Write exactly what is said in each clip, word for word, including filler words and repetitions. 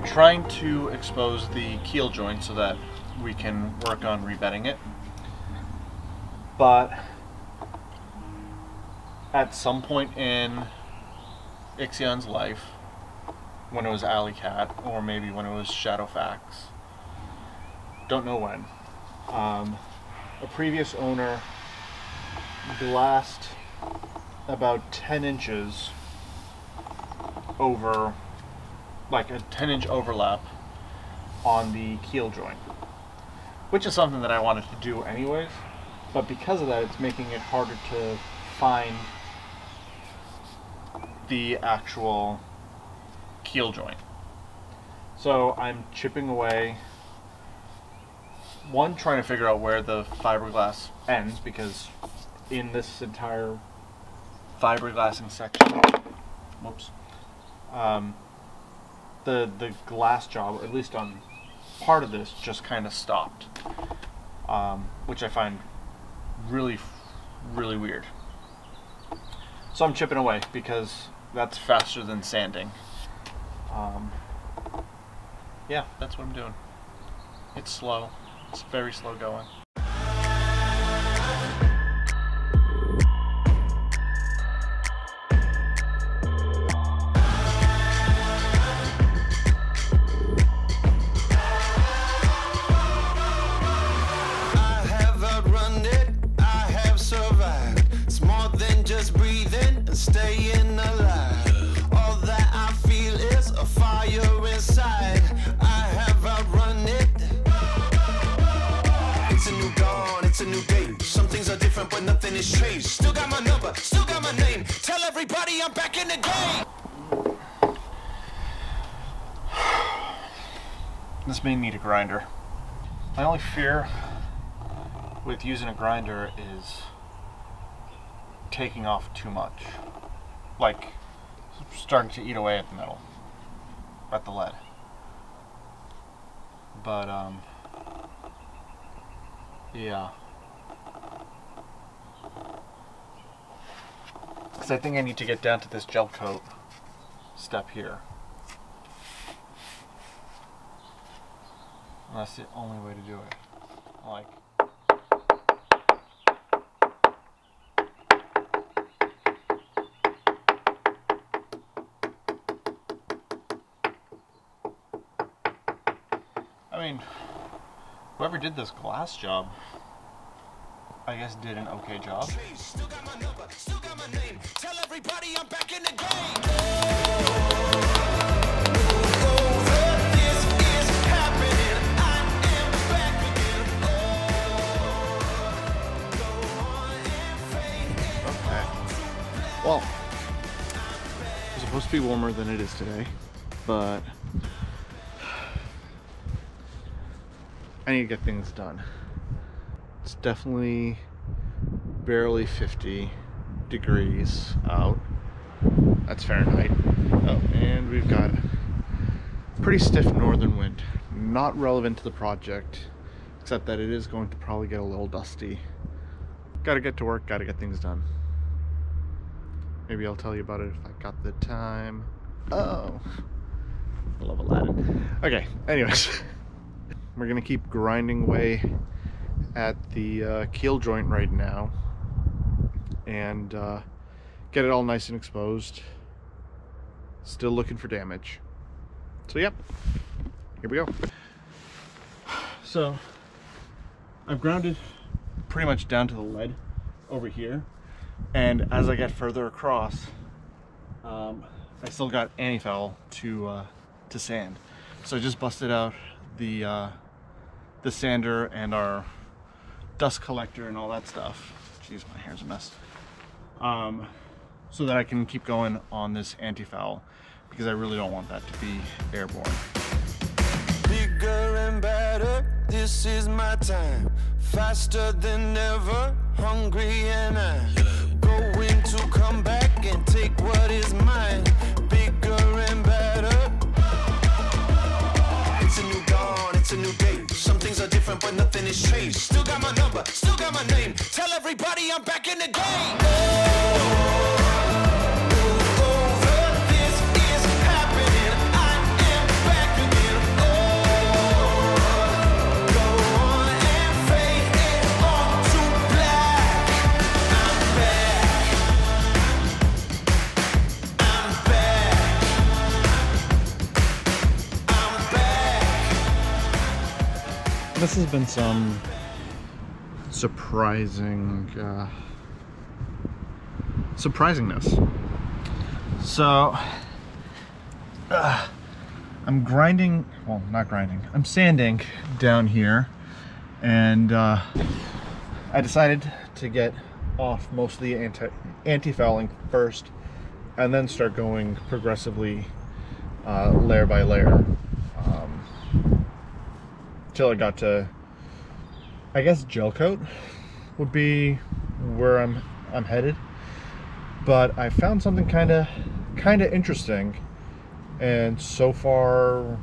I'm trying to expose the keel joint so that we can work on rebedding it, but at some point in Ixion's life, when it was Alley Cat, or maybe when it was Shadowfax, don't know when, um, a previous owner glassed about ten inches over, like a ten inch overlap on the keel joint, which is something that I wanted to do anyways, but because of that it's making it harder to find the actual keel joint. So I'm chipping away, one, trying to figure out where the fiberglass ends, because in this entire fiberglassing section, whoops, um, the the glass job, at least on part of this, just kind of stopped, um, which I find really, really weird. So I'm chipping away because that's faster than sanding. Um, yeah, that's what I'm doing. It's slow. It's very slow going. But nothing has changed. Still got my number, still got my name. Tell everybody I'm back in the game. This may need a grinder. My only fear with using a grinder is taking off too much. Like starting to eat away at the metal, at the lead. But um yeah. I think I need to get down to this gel coat step here. And that's the only way to do it. Like, I mean, whoever did this glass job, I guess did an okay job. Still got my number, still got my name. Tell everybody I'm back in the game. Okay. Well, it was supposed to be warmer than it is today, but I need to get things done. It's definitely barely fifty degrees out. That's Fahrenheit. Oh, and we've got pretty stiff northern wind. Not relevant to the project, except that it is going to probably get a little dusty. Gotta get to work, gotta get things done. Maybe I'll tell you about it if I got the time. Oh, I love Aladdin. Okay, anyways. We're gonna keep grinding away at the uh, keel joint right now and uh, get it all nice and exposed. Still looking for damage. So yep, here we go. So I've grounded pretty much down to the lead over here, and as I get further across, um, I still got antifoul to uh, to sand. So I just busted out the uh, the sander and our dust collector and all that stuff. Jeez, my hair's a mess. Um, so that I can keep going on this antifoul, because I really don't want that to be airborne. Bigger and better, this is my time. Faster than ever, hungry and I'm going to come back and take what is mine. Bigger and better. It's a new dawn, it's a new day. Some things are different, but nothing has changed. Still got my number, still got my name. Tell everybody I'm back in the game. Oh, over, this is happening. I am back in the game. this has been some surprising uh, surprisingness. So uh, I'm grinding, well, not grinding, I'm sanding down here, and uh, I decided to get off most of the anti anti-fouling first and then start going progressively uh, layer by layer um, till I got to, I guess gel coat would be where I'm I'm headed. But I found something kind of kind of interesting, and so far,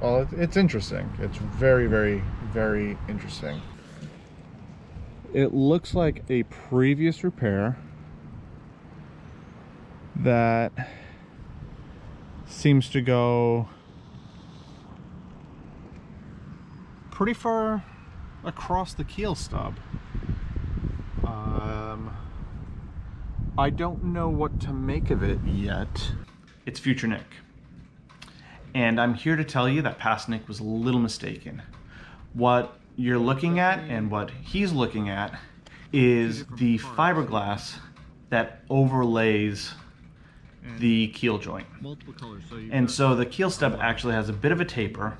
well, it's interesting. It's very, very, very interesting. It looks like a previous repair that seems to go pretty far across the keel stub. Um, I don't know what to make of it yet. It's future Nick, and I'm here to tell you that past Nick was a little mistaken. What you're looking at and what he's looking at is the fiberglass that overlays the keel joint. And so the keel stub actually has a bit of a taper.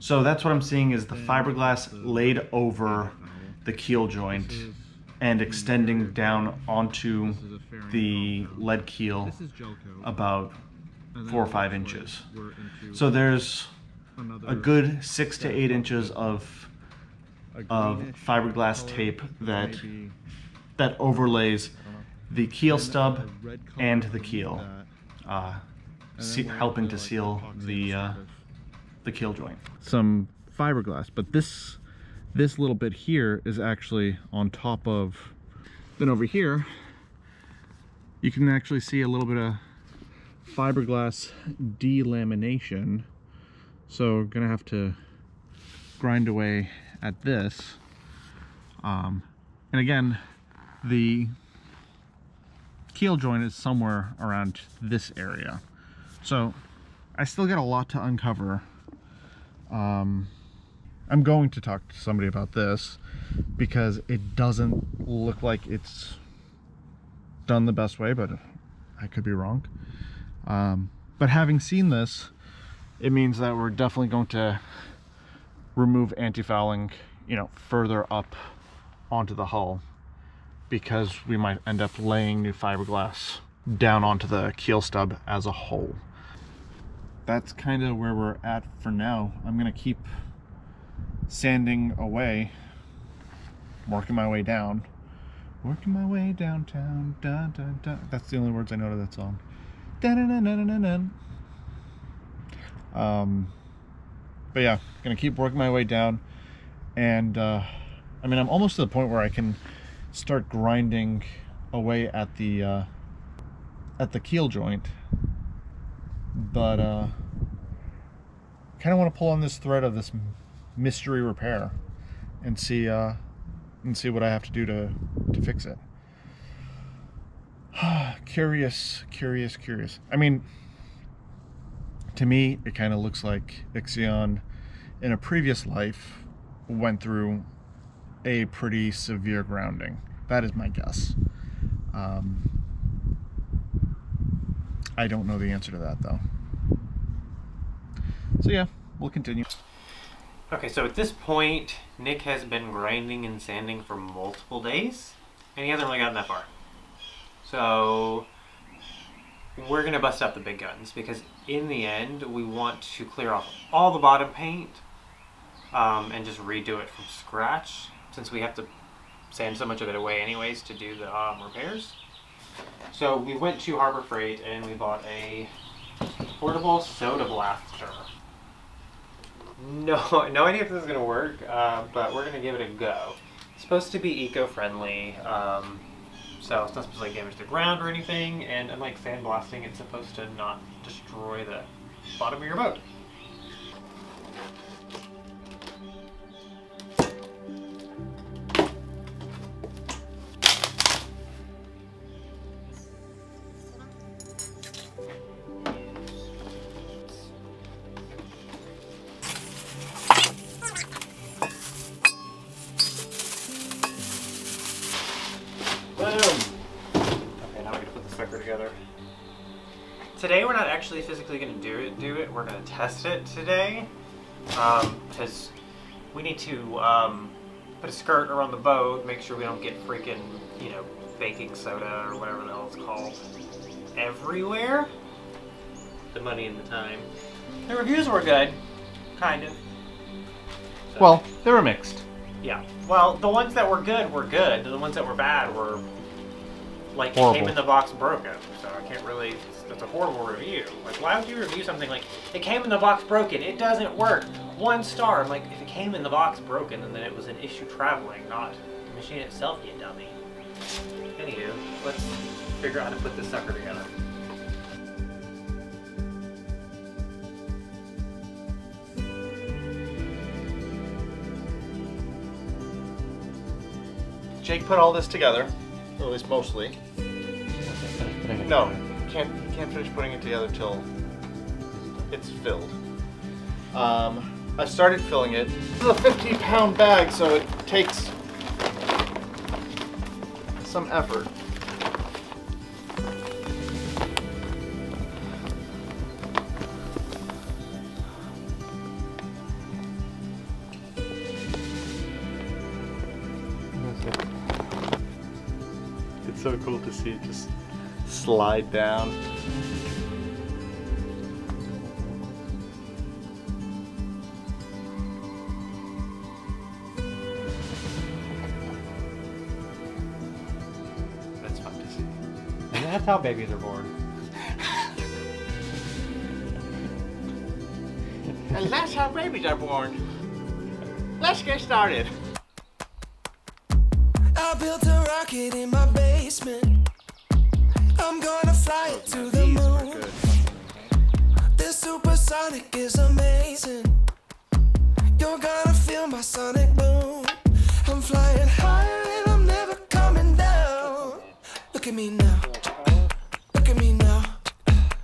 So that's what I'm seeing, is the fiberglass laid over the keel joint and extending down onto the lead keel about four or five inches. So there's a good six to eight inches of of fiberglass tape that that overlays the keel stub and the keel, uh, helping to seal the uh, the keel joint. Some fiberglass, but this this little bit here is actually on top of. Then over here, you can actually see a little bit of fiberglass delamination. So we're gonna have to grind away at this, um, and again, the keel joint is somewhere around this area. So I still got a lot to uncover. Um, I'm going to talk to somebody about this because it doesn't look like it's done the best way, but I could be wrong. Um, but having seen this, it means that we're definitely going to remove anti-fouling, you know, further up onto the hull, because we might end up laying new fiberglass down onto the keel stub as a whole. That's kind of where we're at for now. I'm going to keep sanding away, working my way down, working my way downtown. Dun, dun, dun. That's the only words I know to that song. Dun, dun, dun, dun, dun, dun. Um, but yeah, gonna keep working my way down, and uh, I mean, I'm almost to the point where I can start grinding away at the uh, at the keel joint, but uh, kind of want to pull on this thread of this mystery repair and see uh, and see what I have to do to to fix it. Curious, curious, curious. I mean, to me, it kind of looks like Ixion in a previous life went through a pretty severe grounding. That is my guess. Um, I don't know the answer to that, though. So yeah, we'll continue. Okay, so at this point, Nick has been grinding and sanding for multiple days, and he hasn't really gotten that far. So we're going to bust out the big guns, because in the end, we want to clear off all the bottom paint um, and just redo it from scratch, since we have to sand so much of it away anyways to do the um, repairs. So we went to Harbor Freight and we bought a portable soda blaster. No, no idea if this is going to work, uh, but we're going to give it a go. It's supposed to be eco-friendly. Um, So it's not supposed to like damage the ground or anything, and unlike sandblasting, it's supposed to not destroy the bottom of your boat. today we're not actually physically going to do it, do it. We're going to test it today, um, because we need to um, put a skirt around the boat, make sure we don't get freaking, you know, baking soda or whatever the hell it's called everywhere. The money and the time. The reviews were good, kind of. So. Well, they were mixed. Yeah. Well, the ones that were good were good. The ones that were bad were, like, horrible. Came in the box broken. So I can't really... That's a horrible review. Like, why would you review something like, it came in the box broken, it doesn't work, one star? I'm like, if it came in the box broken, then it was an issue traveling, not the machine itself, you dummy. Anywho, let's figure out how to put this sucker together. Jake put all this together, or at least mostly. No, you can't, you can't finish putting it together till it's filled. Um, I started filling it. This is a fifty pound bag, so it takes some effort. So cool to see it just slide down. That's fun to see. And that's how babies are born. And that's how babies are born. Let's get started. I built a rocket in my basement. I'm gonna fly it to the moon. This supersonic is amazing. You're gonna feel my sonic boom. I'm flying higher and I'm never coming down. Look at me now. Look at me now.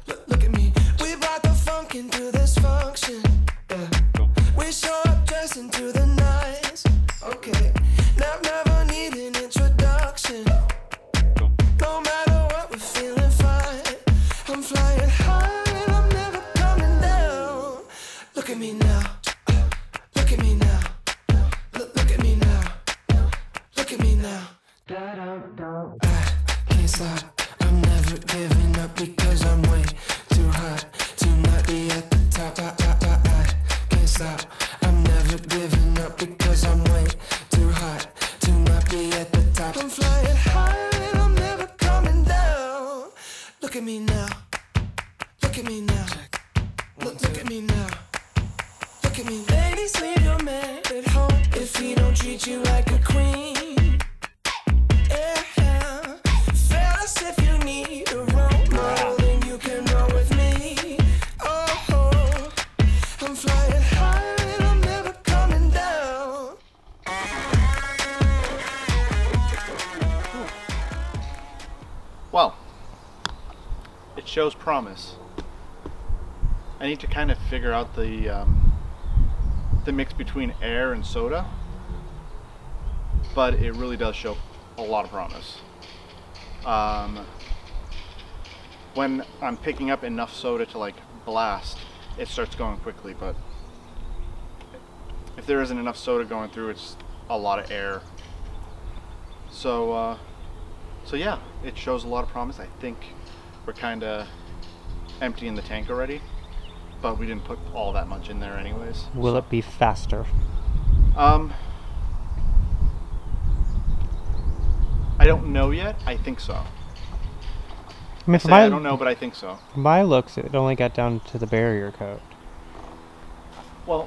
Look, look at me. We brought the funk into this function. Yeah. We show up dressing to the nines. Okay. Now I've never need an introduction. No matter what, we're feeling fine. I'm flying high and I'm never coming down. Look at me now. Look at me now. Look, look at me now. Look at me now. I can't stop. I'm never giving up because I'm way too hot to not be at the top. I, I, I, I can't stop. I'm never giving up because I'm way too hot to not be at the top. I'm flying higher and I'm never coming down. Look at me now. Look at me now. Look, look at me now. Look at me. Ladies, leave your man at home if he don't treat you like a queen. Yeah. Fellas, if you need a role model, then you can roll with me. Oh, I'm flying higher. Well, it shows promise. I need to kind of figure out the um, the mix between air and soda, but it really does show a lot of promise. Um, when I'm picking up enough soda to like blast, it starts going quickly, but if there isn't enough soda going through, it's a lot of air. So. Uh, So yeah, it shows a lot of promise. I think we're kind of emptying the tank already, but we didn't put all that much in there anyways. Will it be faster? Um, I don't know yet. I think so. I mean, Say, my, I don't know, but I think so. My looks, it only got down to the barrier coat. Well,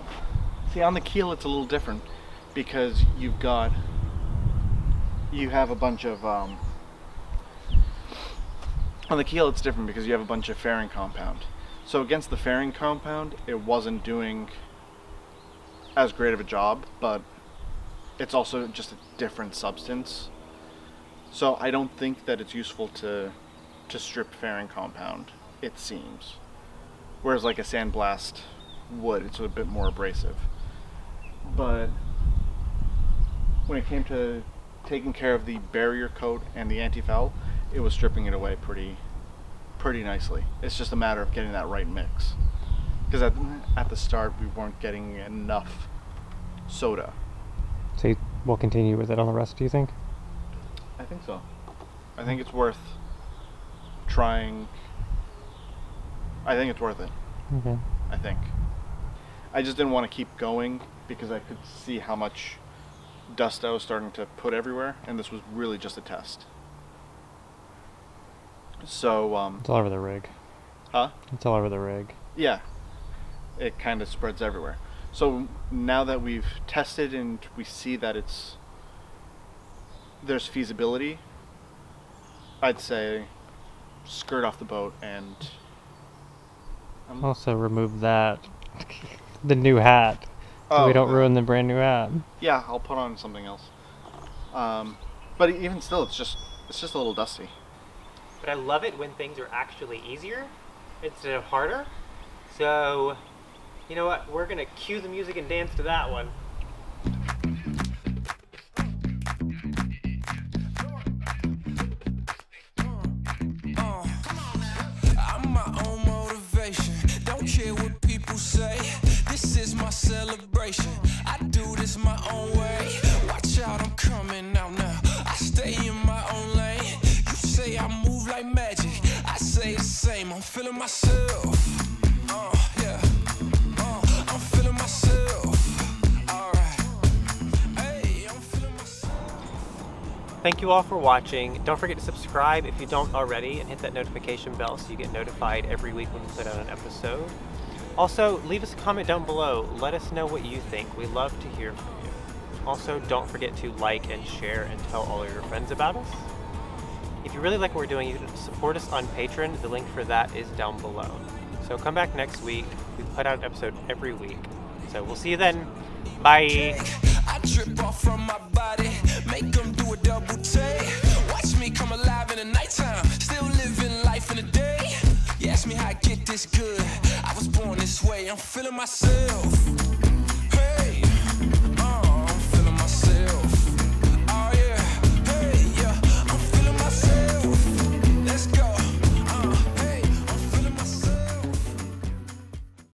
see, on the keel it's a little different because you've got, you have a bunch of, um, on the keel it's different because you have a bunch of fairing compound. So against the fairing compound it wasn't doing as great of a job, but it's also just a different substance. So I don't think that it's useful to to strip fairing compound, it seems. Whereas like a sandblast wood, it's a bit more abrasive. But when it came to taking care of the barrier coat and the anti-foul, it was stripping it away pretty pretty nicely. It's just a matter of getting that right mix. Because at, at the start, we weren't getting enough soda. So we'll continue with it on the rest, do you think? I think so. I think it's worth trying. I think it's worth it. Okay. I think. I just didn't want to keep going because I could see how much dust I was starting to put everywhere, and this was really just a test. So, um... it's all over the rig. Huh? It's all over the rig. Yeah. It kind of spreads everywhere. So now that we've tested and we see that it's... there's feasibility, I'd say skirt off the boat and... Um, also remove that. The new hat. So oh, we don't ruin the brand new hat. Yeah, I'll put on something else. Um, but even still, it's just it's just a little dusty. But I love it when things are actually easier instead of harder. So, you know what? We're gonna cue the music and dance to that one. I'm my own motivation. Don't care what people say. This is my celebration. I do this my own way. Watch out, I'm coming out now. I stay in my own lane. You say I move like magic. I say the same. I'm feeling myself. Uh, yeah. Uh, I'm feeling myself. All right. Hey, I'm feeling myself. Thank you all for watching. Don't forget to subscribe if you don't already and hit that notification bell so you get notified every week when we put out an episode. Also, leave us a comment down below. Let us know what you think. We love to hear from you. Also, don't forget to like and share and tell all your friends about us. If you really like what we're doing, you can support us on Patreon. The link for that is down below. So come back next week. We put out an episode every week. So we'll see you then. Bye. I drip off from my body. Make them do a double take. Watch me come alive in the nighttime. Still living life in the day. You ask me how I get this good. I was born this way, I'm feeling myself.